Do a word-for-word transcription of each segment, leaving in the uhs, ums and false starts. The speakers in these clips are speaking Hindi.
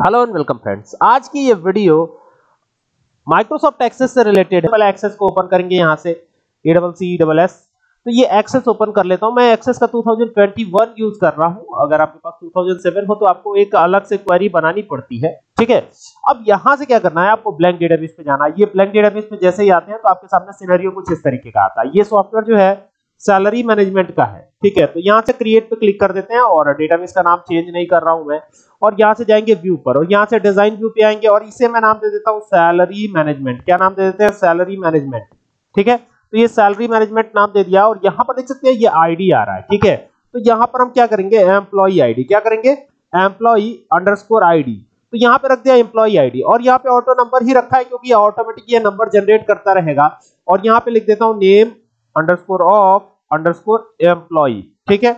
हेलो एंड वेलकम फ्रेंड्स, आज की ये वीडियो माइक्रोसॉफ्ट एक्सेस से रिलेटेड है। एक्सेस को ओपन करेंगे यहाँ से A double C double S. तो ये एक्सेस ओपन कर लेता हूँ। मैं एक्सेस का दो हज़ार इक्कीस यूज कर रहा हूँ। अगर आपके पास दो हज़ार सात हो तो आपको एक अलग से क्वेरी बनानी पड़ती है, ठीक है। अब यहाँ से क्या करना है, आपको ब्लैंक डेटाबेस पे जाना है। ये ब्लैंक डेटाबेस पे जैसे ही आते हैं तो आपके सामने सिनेरियो कुछ इस तरीके का आता है। ये सॉफ्टवेयर जो है सैलरी मैनेजमेंट का है, ठीक है। तो यहाँ से क्रिएट पे क्लिक कर देते हैं और डेटाबेस का नाम चेंज नहीं कर रहा हूं मैं। और यहाँ से जाएंगे व्यू पर और यहाँ से डिजाइन व्यू पे आएंगे और इसे मैं नाम दे देता हूँ सैलरी मैनेजमेंट। क्या नाम दे देते हैं? सैलरी मैनेजमेंट, ठीक है। तो ये सैलरी मैनेजमेंट नाम दे दिया और यहाँ पर देख सकते हैं ये आईडी आ रहा है, ठीक है। तो यहाँ पर हम क्या करेंगे, एम्प्लॉई आईडी। क्या करेंगे? Employee underscore ID. तो यहाँ पे रख दिया एम्प्लॉई आईडी और यहाँ पे ऑटो नंबर ही रखा है क्योंकि ऑटोमेटिक ये नंबर जनरेट करता रहेगा। और यहाँ पे लिख देता हूँ name underscore of underscore employee, ठीक है।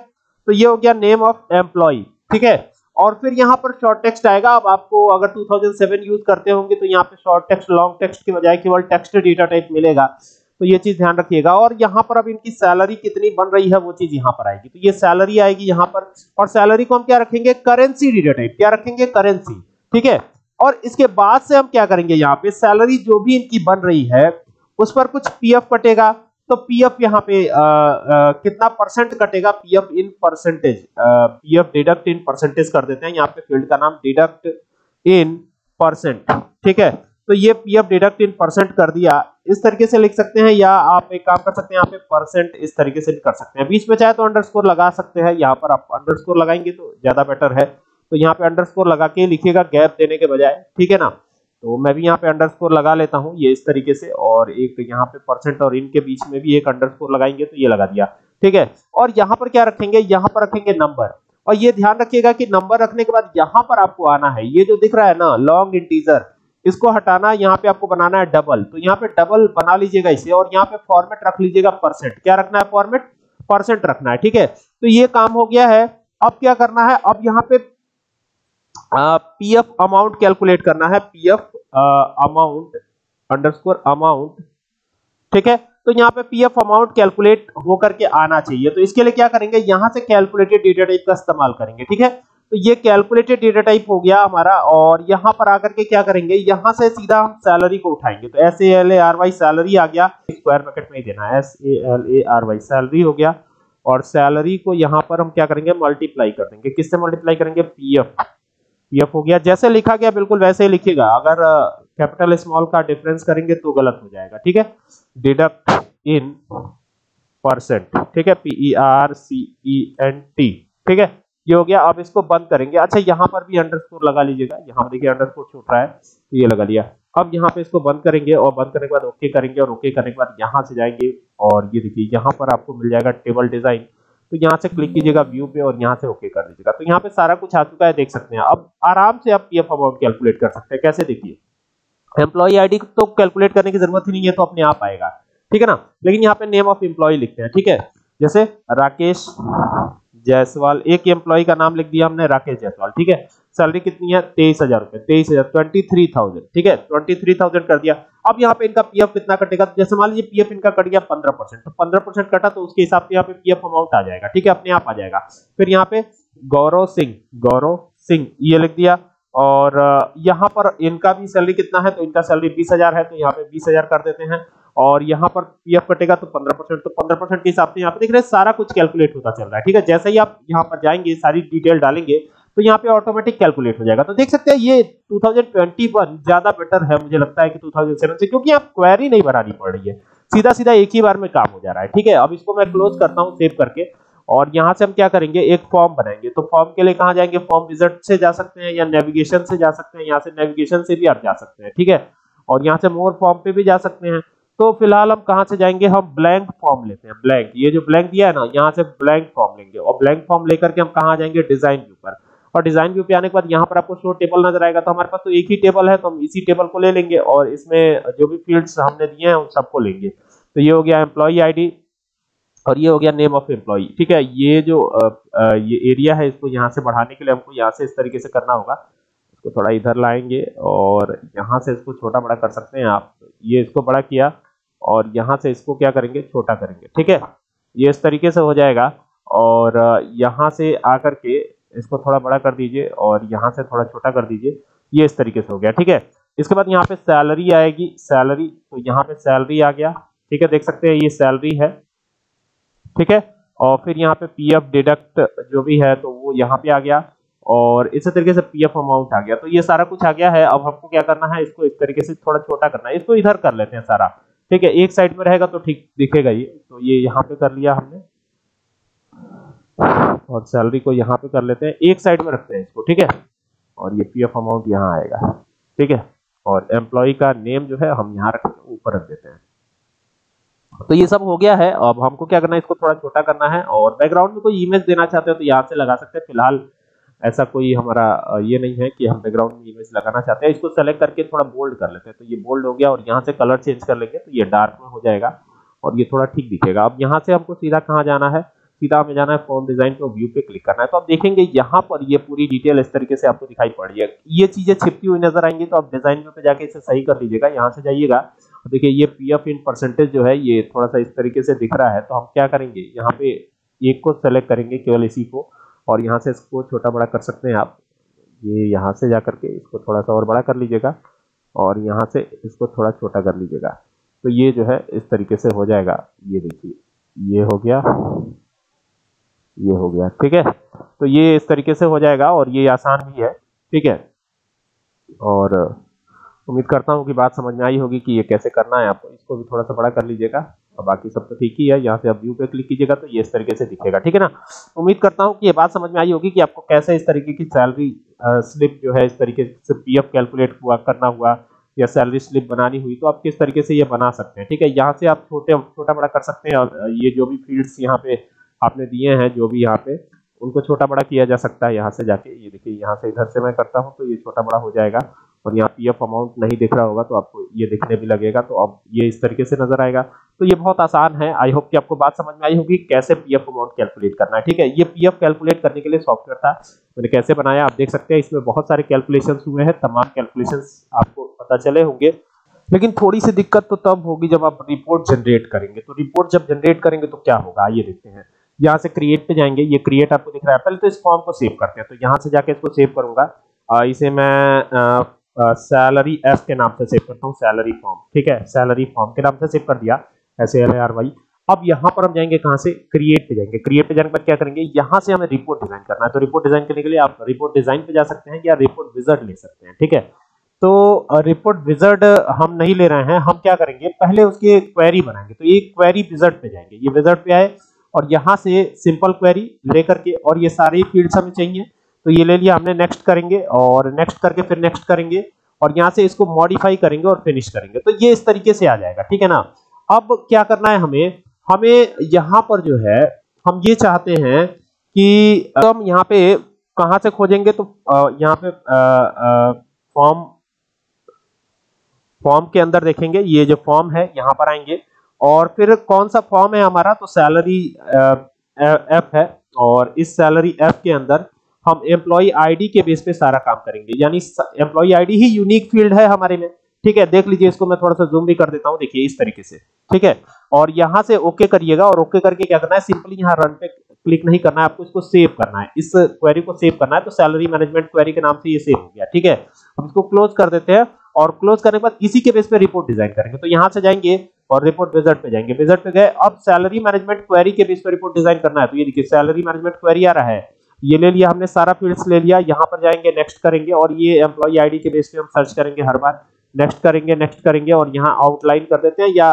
तो ये हो गया नेम ऑफ एम्प्लॉई, ठीक है। और फिर यहाँ पर शॉर्ट टेक्स्ट आएगा। अब आपको अगर दो हज़ार सात यूज करते होंगे तो यहाँ पे शॉर्ट टेक्स्ट लॉन्ग टेक्स्ट के बजाय केवल टेक्स्ट डेटा टाइप मिलेगा, तो ये चीज ध्यान रखिएगा। और यहाँ पर अब इनकी सैलरी कितनी बन रही है वो चीज यहाँ पर आएगी। तो ये सैलरी आएगी यहाँ पर और सैलरी को हम क्या रखेंगे, करेंसी डेटा टाइप। क्या रखेंगे? करेंसी, ठीक है। और इसके बाद से हम क्या करेंगे, यहाँ पे सैलरी जो भी इनकी बन रही है उस पर कुछ पीएफ कटेगा। तो पीएफ यहाँ पे आ, आ, कितना परसेंट कटेगा, PF in percentage. PF deduct in percentage कर देते हैं। यहाँ पे फील्ड का नाम डिडक्ट इन परसेंट, ठीक है। तो ये पीएफ डिडक्ट इन परसेंट कर दिया। इस तरीके से लिख सकते हैं या आप एक काम कर सकते हैं, यहाँ पे परसेंट इस तरीके से भी कर सकते हैं। बीच में चाहे तो अंडरस्कोर लगा सकते हैं। यहाँ पर आप अंडरस्कोर लगाएंगे तो ज्यादा बेटर है। तो यहाँ पे अंडरस्कोर लगा के लिखिएगा गैप देने के बजाय, ठीक है ना। तो मैं भी यहाँ पे अंडरस्कोर लगा लेता हूँ ये इस तरीके से। और एक यहाँ पे परसेंट और इनके बीच में भी एक अंडरस्कोर लगाएंगे तो ये लगा दिया, ठीक है। और यहाँ पर क्या रखेंगे, यहाँ पर रखेंगे नंबर। और ये ध्यान रखिएगा कि नंबर रखने के बाद यहाँ पर आपको आना है, ये जो दिख रहा है ना लॉन्ग इंटीजर, इसको हटाना। यहाँ पे आपको बनाना है डबल। तो यहाँ पे डबल बना लीजिएगा इसे और यहाँ पे फॉर्मेट रख लीजिएगा परसेंट। क्या रखना है? फॉर्मेट परसेंट रखना है, ठीक है। तो ये काम हो गया है। अब क्या करना है, अब यहाँ पे पी एफ अमाउंट कैलकुलेट करना है। P F amount underscore amount, ठीक है। तो यहाँ पे पी एफ अमाउंट कैलकुलेट होकर के आना चाहिए। तो इसके लिए क्या करेंगे, यहाँ से कैलकुलेटेड डेटा टाइप का इस्तेमाल करेंगे, ठीक है। तो ये कैलकुलेटेड डेटा टाइप हो गया हमारा। और यहाँ पर आकर के क्या करेंगे, यहाँ से सीधा हम सैलरी को उठाएंगे। तो S A L A R Y salary आ गया, स्क्वायर ब्रैकेट में ही देना है। S A L A R Y salary हो गया। और सैलरी को यहाँ पर हम क्या करेंगे, मल्टीप्लाई कर देंगे। किससे मल्टीप्लाई करेंगे? पी एफ हो गया। जैसे लिखा गया बिल्कुल वैसे ही लिखिएगा। अगर कैपिटल स्मॉल का डिफरेंस करेंगे तो गलत हो जाएगा, ठीक है। डिडक्ट इन परसेंट, ठीक है। P E R C E N T, ठीक है। ये हो गया। अब इसको बंद करेंगे। अच्छा, यहाँ पर भी अंडरस्कोर लगा लीजिएगा। यहाँ देखिए अंडरस्कोर छूट रहा है तो ये लगा लिया। अब यहाँ पे इसको बंद करेंगे और बंद करने के बाद ओके करेंगे और ओके करने के बाद यहाँ से जाएंगे और ये देखिए यहाँ पर आपको मिल जाएगा टेबल डिजाइन। तो यहाँ से क्लिक कीजिएगा व्यू पे और यहाँ से ओके कर दीजिएगा। तो यहाँ पे सारा कुछ आ चुका है, देख सकते हैं। अब आराम से आप पीएफ अमाउंट कैलकुलेट कर सकते हैं। कैसे? देखिए एम्प्लॉई आईडी तो कैलकुलेट करने की जरूरत ही नहीं है, तो अपने आप आएगा, ठीक है ना। लेकिन यहाँ पे नेम ऑफ एम्प्लॉय लिखते हैं, ठीक है। जैसे राकेश जायसवाल, एक एम्प्लॉय का नाम लिख दिया हमने राकेश जायसवाल, ठीक है। सैलरी कितनी है? तेईस हजार रुपए तेईस हजार ट्वेंटी थ्री थाउजेंड ठीक है, ट्वेंटी थ्री थाउजेंड कर दिया। अब यहाँ पे इनका पीएफ कितना कटेगा? जैसे मान लीजिए पीएफ इनका कट गया पंद्रह परसेंट, तो पंद्रह परसेंट कटा तो उसके हिसाब से यहाँ पे पीएफ अमाउंट आ जाएगा, ठीक है। अपने आप आ जाएगा। फिर यहाँ पे गौरव सिंह गौरव सिंह ये लिख दिया। और यहाँ पर इनका भी सैलरी कितना है, तो इनका सैलरी बीस हजार है, तो यहाँ पे बीस हजार कर देते हैं। और यहाँ पर पीएफ कटेगा तो पंद्रह परसेंट, तो पंद्रह परसेंट के हिसाब से यहाँ पे देख रहे हैं सारा कुछ कैलकुलेट होता चल रहा है, ठीक है। जैसे ही आप यहाँ पर जाएंगे सारी डिटेल डालेंगे तो यहाँ पे ऑटोमेटिक कैलकुलेट हो जाएगा। तो देख सकते हैं ये दो हज़ार इक्कीस ज्यादा बेटर है मुझे लगता है कि दो हज़ार सात से, क्योंकि आप क्वेरी नहीं बनानी पड़ रही है, सीधा सीधा एक ही बार में काम हो जा रहा है, ठीक है। अब इसको मैं क्लोज करता हूँ सेव करके। और यहाँ से हम क्या करेंगे, एक फॉर्म बनाएंगे। तो फॉर्म के लिए कहाँ जाएंगे, फॉर्म विजिट से जा सकते हैं या नेविगेशन से जा सकते हैं। यहाँ से नेविगेशन से भी आप जा सकते हैं, ठीक है। और यहाँ से मोर फॉर्म पे भी जा सकते हैं। तो फिलहाल हम कहाँ से जाएंगे, हम ब्लैंक फॉर्म लेते हैं। ब्लैंक, ये जो ब्लैंक दिया है ना, यहाँ से ब्लैंक फॉर्म लेंगे। और ब्लैंक फॉर्म लेकर के हम कहाँ जाएंगे, डिजाइन व्यू पर। और डिजाइन व्यू पे आने के बाद यहाँ पर आपको शो टेबल नजर आएगा। तो हमारे पास तो एक ही टेबल है, तो हम इसी टेबल को ले लेंगे और इसमें जो भी फील्ड्स हमने दिए हैं उन सबको लेंगे। तो ये हो गया एम्प्लॉई आईडी और ये हो गया नेम ऑफ एम्प्लॉई, ठीक है। ये जो आ, आ, ये एरिया है इसको यहाँ से बढ़ाने के लिए हमको यहाँ से इस तरीके से करना होगा। इसको थोड़ा इधर लाएंगे और यहाँ से इसको छोटा बड़ा कर सकते हैं आप। ये इसको बड़ा किया और यहाँ से इसको क्या करेंगे, छोटा करेंगे, ठीक है। ये इस तरीके से हो जाएगा। और यहाँ से आकर के इसको थोड़ा बड़ा कर दीजिए और यहाँ से थोड़ा छोटा कर दीजिए, ये इस तरीके से हो गया। ठीक है, इसके बाद यहाँ पे सैलरी आएगी, सैलरी, तो यहाँ पे सैलरी आ गया। ठीक है, देख सकते हैं ये सैलरी है। ठीक है, और फिर यहाँ पे पीएफ डिडक्ट जो भी है तो वो यहाँ पे आ गया और इसी तरीके से पीएफ अमाउंट आ गया। तो ये सारा कुछ आ गया है। अब हमको क्या करना है, इसको इस तरीके से थोड़ा छोटा करना है, इसको इधर कर लेते हैं सारा। ठीक है, एक साइड में रहेगा तो ठीक दिखेगा ये, तो ये यहाँ पे कर लिया हमने और सैलरी को यहाँ पे कर लेते हैं, एक साइड में रखते हैं इसको। ठीक है, और ये पीएफ अमाउंट यहाँ आएगा। ठीक है, और एम्प्लॉय का नेम जो है हम यहाँ रखते ऊपर रख देते हैं। तो ये सब हो गया है। अब हमको क्या करना है, इसको थोड़ा छोटा करना है और बैकग्राउंड में कोई इमेज देना चाहते हो तो यहाँ से लगा सकते हैं। फिलहाल ऐसा कोई हमारा ये नहीं है कि हम बैकग्राउंड में इमेज लगाना चाहते हैं। इसको सेलेक्ट करके थोड़ा बोल्ड कर लेते हैं, तो ये बोल्ड हो गया और यहाँ से कलर चेंज कर लेंगे तो ये डार्क में हो जाएगा और ये थोड़ा ठीक दिखेगा। अब यहाँ से हमको सीधा कहाँ जाना है, सीधा हमें जाना है फॉर्म डिजाइन पे, व्यू पे क्लिक करना है। तो आप देखेंगे यहाँ पर ये पूरी डिटेल इस तरीके से आपको दिखाई पड़ रही है, ये चीजें छिपती हुई नजर आएंगी। तो आप डिजाइन पे जाके इसे सही कर लीजिएगा, यहाँ से जाइएगा। देखिए ये पीएफ इन परसेंटेज जो है ये थोड़ा सा इस तरीके से दिख रहा है, तो हम क्या करेंगे, यहाँ पे एक को सेलेक्ट करेंगे केवल इसी को, और यहाँ से इसको छोटा बड़ा कर सकते हैं आप। ये यहाँ से जा करके इसको थोड़ा सा और बड़ा कर लीजिएगा और यहाँ से इसको थोड़ा छोटा कर लीजिएगा, तो ये जो है इस तरीके से हो जाएगा। ये देखिए ये हो गया, ये हो गया। ठीक है, तो ये इस तरीके से हो जाएगा और ये आसान भी है। ठीक है, और उम्मीद करता हूँ कि बात समझ में आई होगी कि ये कैसे करना है आपको। इसको भी थोड़ा सा बड़ा कर लीजिएगा और बाकी सब तो ठीक ही है। यहाँ से आप व्यू पे क्लिक कीजिएगा तो ये इस तरीके से दिखेगा। ठीक है ना, उम्मीद करता हूँ कि ये बात समझ में आई होगी कि आपको कैसे इस तरीके की सैलरी स्लिप जो है इस तरीके से पीएफ कैलकुलेट हुआ करना हुआ या सैलरी स्लिप बनानी हुई तो आप किस तरीके से ये बना सकते हैं। ठीक है, यहाँ से आप छोटे छोटा बड़ा कर सकते हैं और ये जो भी फील्ड्स यहाँ पे आपने दिए हैं जो भी यहाँ पे उनको छोटा बड़ा किया जा सकता है। यहाँ से जाके ये देखिए, यहाँ से इधर से मैं करता हूँ तो ये छोटा बड़ा हो जाएगा और यहाँ पीएफ अमाउंट नहीं दिख रहा होगा तो आपको ये दिखने भी लगेगा, तो अब ये इस तरीके से नजर आएगा। तो ये बहुत आसान है। आई होप कि आपको बात समझ में आई होगी कैसे पीएफ अमाउंट कैलकुलेट करना है। ठीक है, ये पीएफ कैलकुलेट करने के लिए सॉफ्टवेयर था, मैंने कैसे बनाया आप देख सकते हैं। इसमें बहुत सारे कैलकुलेशंस हुए हैं, तमाम कैलकुलेशंस आपको पता चले होंगे, लेकिन थोड़ी सी दिक्कत तो तब होगी जब आप रिपोर्ट जनरेट करेंगे। तो रिपोर्ट जब जनरेट करेंगे तो क्या होगा, आइए देखते हैं। यहाँ से क्रिएट पे जाएंगे, ये क्रिएट आपको दिख रहा है। पहले तो इस फॉर्म को सेव करते हैं, तो यहाँ से जाके इसको सेव करूंगा। इसे मैं सैलरी uh, एफ uh, के नाम से सेव करता हूँ, सैलरी फॉर्म। ठीक है, सैलरी फॉर्म के नाम से सेव कर दिया, एस एल आर वाई। अब यहाँ पर हम जाएंगे, कहाँ से, क्रिएट पे जाएंगे। क्रिएट पे जाने के बाद क्या करेंगे, यहाँ से हमें रिपोर्ट डिजाइन करना है। तो रिपोर्ट डिजाइन करने के लिए आप रिपोर्ट डिजाइन पे जा सकते हैं या रिपोर्ट विजर्ड ले सकते हैं। ठीक है, तो रिपोर्ट विजर्ड हम नहीं ले रहे हैं, हम क्या करेंगे पहले उसकी क्वेरी बनाएंगे। तो ये क्वेरी विजर्ड पे जाएंगे, ये विजर्ड पे आए और यहाँ से सिंपल क्वेरी लेकर के, और ये सारी फील्ड्स हमें चाहिए तो ये ले लिया हमने। नेक्स्ट करेंगे और नेक्स्ट करके फिर नेक्स्ट करेंगे और यहाँ से इसको मॉडिफाई करेंगे और फिनिश करेंगे, तो ये इस तरीके से आ जाएगा। ठीक है ना, अब क्या करना है हमें, हमें यहाँ पर जो है हम ये चाहते हैं कि तो हम यहाँ पे कहाँ से खोजेंगे, तो यहाँ पे फॉर्म फॉर्म के अंदर देखेंगे, ये जो फॉर्म है यहाँ पर आएंगे और फिर कौन सा फॉर्म है हमारा, तो सैलरी एफ है और इस सैलरी एफ के अंदर हम एम्प्लॉय आईडी के बेस पे सारा काम करेंगे, यानी एम्प्लॉय आईडी ही यूनिक फील्ड है हमारे में। ठीक है, देख लीजिए इसको मैं थोड़ा सा जूम भी कर देता हूं, देखिए इस तरीके से। ठीक है, और यहां से ओके करिएगा और ओके करके क्या करना है, सिंपली यहां रन पे क्लिक नहीं करना है आपको, इसको सेव करना है, इस क्वेरी को सेव करना है। तो सैलरी मैनेजमेंट क्वेरी के नाम से ये सेव हो गया। ठीक है, हम इसको क्लोज कर देते हैं और क्लोज करने के बाद इसी के बेस पे रिपोर्ट डिजाइन करेंगे। तो यहाँ से जाएंगे और रिपोर्ट विजार्ड पे जाएंगे, विजार्ड पे गए। अब सैलरी मैनेजमेंट क्वेरी के बेस पे रिपोर्ट डिजाइन करना है, तो ये देखिए सैलरी मैनेजमेंट क्वेरी आ रहा है, ये ले लिया हमने, सारा फील्ड्स ले लिया। यहाँ पर जाएंगे, नेक्स्ट करेंगे और ये एम्प्लॉय आईडी के बेस पे हम सर्च करेंगे हर बार, नेक्स्ट करेंगे नेक्स्ट करेंगे और यहाँ आउटलाइन कर देते हैं या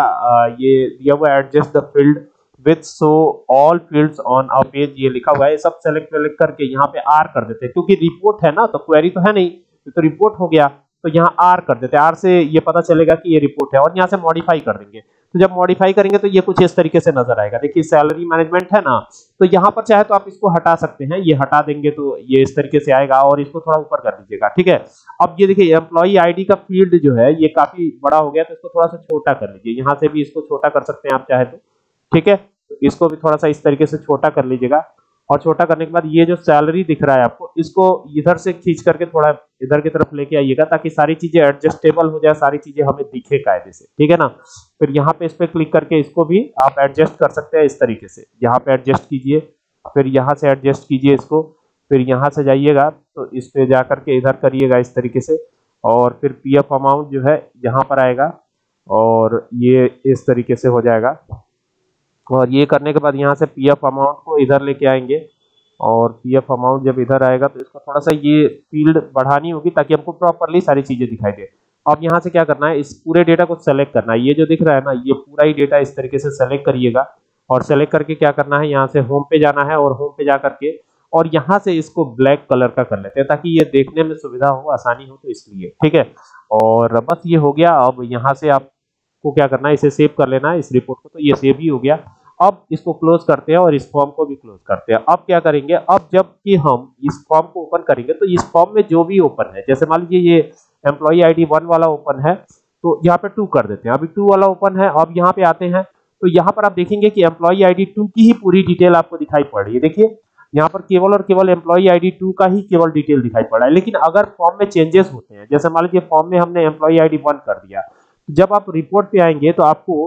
ये दिया हुआ adjust the field with so all fields on a page ये लिखा हुआ है, सब सेलेक्ट वेलेक्ट करके यहाँ पे आर कर देते हैं, क्योंकि रिपोर्ट है ना तो क्वेरी तो है नहीं, तो रिपोर्ट हो गया तो यहाँ आर कर देते हैं। आर से ये पता चलेगा कि ये रिपोर्ट है और यहाँ से मॉडिफाई कर देंगे। तो जब मॉडिफाई करेंगे तो ये कुछ इस तरीके से नजर आएगा। देखिए सैलरी मैनेजमेंट है ना, तो यहाँ पर चाहे तो आप इसको हटा सकते हैं, ये हटा देंगे तो ये इस तरीके से आएगा और इसको थोड़ा ऊपर कर दीजिएगा। ठीक है, अब ये देखिए एम्प्लॉई आईडी का फील्ड जो है ये काफी बड़ा हो गया, तो इसको थोड़ा सा छोटा कर लीजिए। यहाँ से भी इसको छोटा कर सकते हैं आप चाहे तो। ठीक है, इसको भी थोड़ा सा इस तरीके से छोटा कर लीजिएगा और छोटा करने के बाद ये जो सैलरी दिख रहा है आपको, इसको इधर से खींच करके थोड़ा इधर की तरफ लेके आइएगा ताकि सारी चीजें एडजस्टेबल हो जाए, सारी चीजें हमें दिखे कायदे से। ठीक है ना, फिर यहाँ पे इस पे क्लिक करके इसको भी आप एडजस्ट कर सकते हैं इस तरीके से। यहाँ पे एडजस्ट कीजिए, फिर यहाँ से एडजस्ट कीजिए इसको, फिर यहाँ से जाइएगा तो इस पे जाकर के इधर करिएगा इस तरीके से, और फिर पीएफ अमाउंट जो है यहाँ पर आएगा और ये इस तरीके से हो जाएगा। और ये करने के बाद यहाँ से पीएफ अमाउंट को इधर लेके आएंगे, और पीएफ अमाउंट जब इधर आएगा तो इसका थोड़ा सा ये फील्ड बढ़ानी होगी ताकि हमको प्रॉपरली सारी चीज़ें दिखाई दे। अब यहाँ से क्या करना है, इस पूरे डेटा को सेलेक्ट करना है। ये जो दिख रहा है ना, ये पूरा ही डेटा इस तरीके से सेलेक्ट करिएगा, और सेलेक्ट करके क्या करना है, यहाँ से होम पे जाना है और होम पे जा करके और यहाँ से इसको ब्लैक कलर का कर लेते हैं ताकि ये देखने में सुविधा हो, आसानी हो, तो इसलिए ठीक है। और बस ये हो गया। अब यहाँ से आपको क्या करना है, इसे सेव कर लेना है इस रिपोर्ट को, तो ये सेव ही हो गया। अब इसको क्लोज करते हैं और इस फॉर्म को भी क्लोज करते हैं। अब क्या करेंगे, अब जब कि हम इस फॉर्म को ओपन करेंगे तो इस फॉर्म में जो भी ओपन है, जैसे मान लीजिए ये एम्प्लॉई आईडी वन वाला ओपन है तो यहाँ पे टू कर देते हैं। अभी टू वाला ओपन है, अब यहाँ पे आते हैं तो यहाँ पर आप देखेंगे कि एम्प्लॉई आईडी टू की ही पूरी डिटेल आपको दिखाई पड़ रही है। देखिए यहाँ पर केवल और केवल एम्प्लॉई आईडी टू का ही केवल डिटेल दिखाई पड़ रहा है। लेकिन अगर फॉर्म में चेंजेस होते हैं, जैसे मान लीजिए फॉर्म में हमने एम्प्लॉई आईडी वन कर दिया, जब आप रिपोर्ट पे आएंगे तो आपको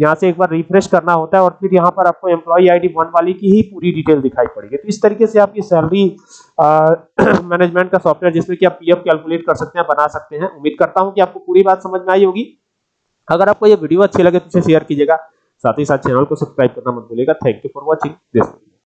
यहाँ से एक बार रिफ्रेश करना होता है और फिर यहाँ पर आपको एम्प्लॉई आईडी वन वाली की ही पूरी डिटेल दिखाई पड़ेगी। तो इस तरीके से आपकी सैलरी मैनेजमेंट का सॉफ्टवेयर जिसमें कि आप पीएफ कैलकुलेट कर सकते हैं, बना सकते हैं। उम्मीद करता हूँ कि आपको पूरी बात समझ में आई होगी। अगर आपको ये वीडियो अच्छी लगे तो इसे शेयर कीजिएगा, साथ ही साथ चैनल को सब्सक्राइब करना मत भूलिएगा। Thank you for watching this.